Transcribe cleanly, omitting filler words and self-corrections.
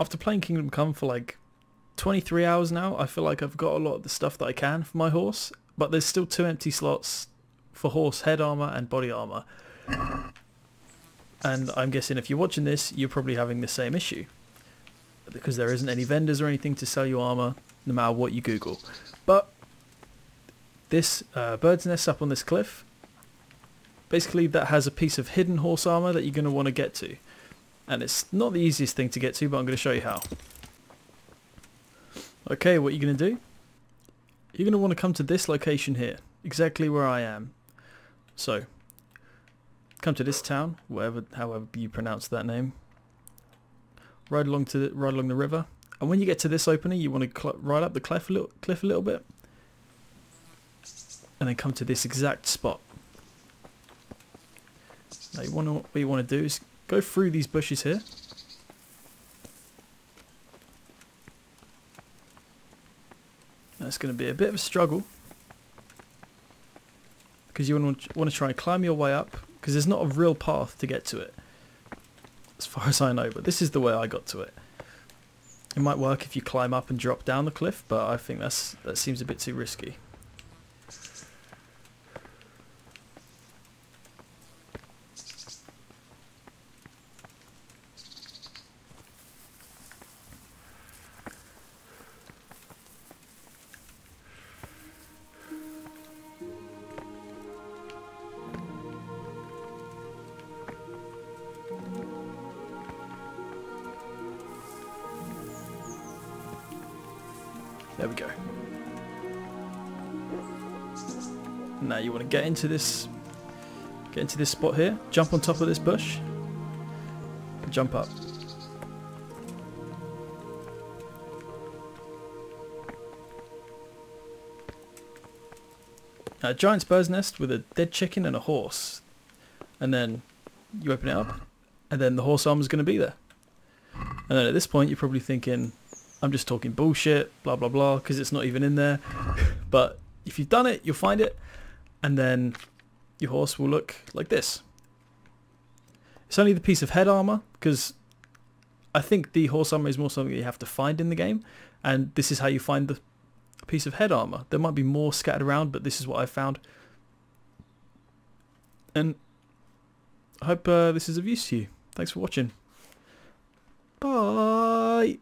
after playing Kingdom Come for like 23 hours now, I feel like I've got a lot of the stuff that I can for my horse, but there's still 2 empty slots for horse head armor and body armor. And I'm guessing if you're watching this, you're probably having the same issue, because there isn't any vendors or anything to sell you armor, no matter what you Google. But this bird's nest up on this cliff, basically that has a piece of hidden horse armor that you're going to want to get to. And it's not the easiest thing to get to, but I'm going to show you how. Okay, what you're going to do, you're going to want to come to this location here, exactly where I am. So, come to this town, however you pronounce that name. Ride along to the, ride along the river, and when you get to this opening, you want to ride up the cliff a little bit, and then come to this exact spot. Now, what you want to do is go through these bushes here. That's going to be a bit of a struggle, because you want to try and climb your way up, because there's not a real path to get to it, as far as I know, but this is the way I got to it. It might work if you climb up and drop down the cliff, but I think that seems a bit too risky. There we go. Now you want to get into this spot here, jump on top of this bush, and jump up. Now, a giant's bird's nest with a dead chicken and a horse, and then you open it up, and then the horse armor is going to be there. And then at this point you're probably thinking, I'm just talking bullshit, blah blah blah, because it's not even in there. But if you've done it, you'll find it, and then your horse will look like this. It's only the piece of head armor, because I think the horse armor is more something that you have to find in the game, and this is how you find the piece of head armor. There might be more scattered around, but this is what I found, and I hope this is of use to you. Thanks for watching. Bye.